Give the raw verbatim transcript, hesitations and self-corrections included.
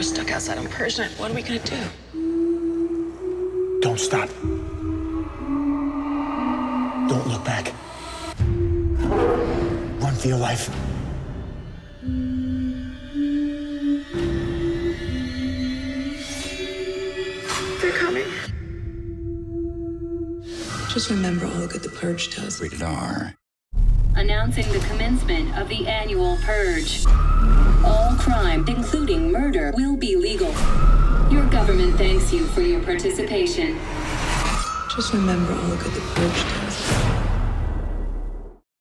We're stuck outside on Purge night. What are we gonna do? Don't stop. Don't look back. Run for your life. They're coming. Just remember all the good the Purge does. Rated R. Announcing the commencement of the annual Purge. All crime, including murder, will be legal. Your government thanks you for your participation. Just remember all the good the Purge does.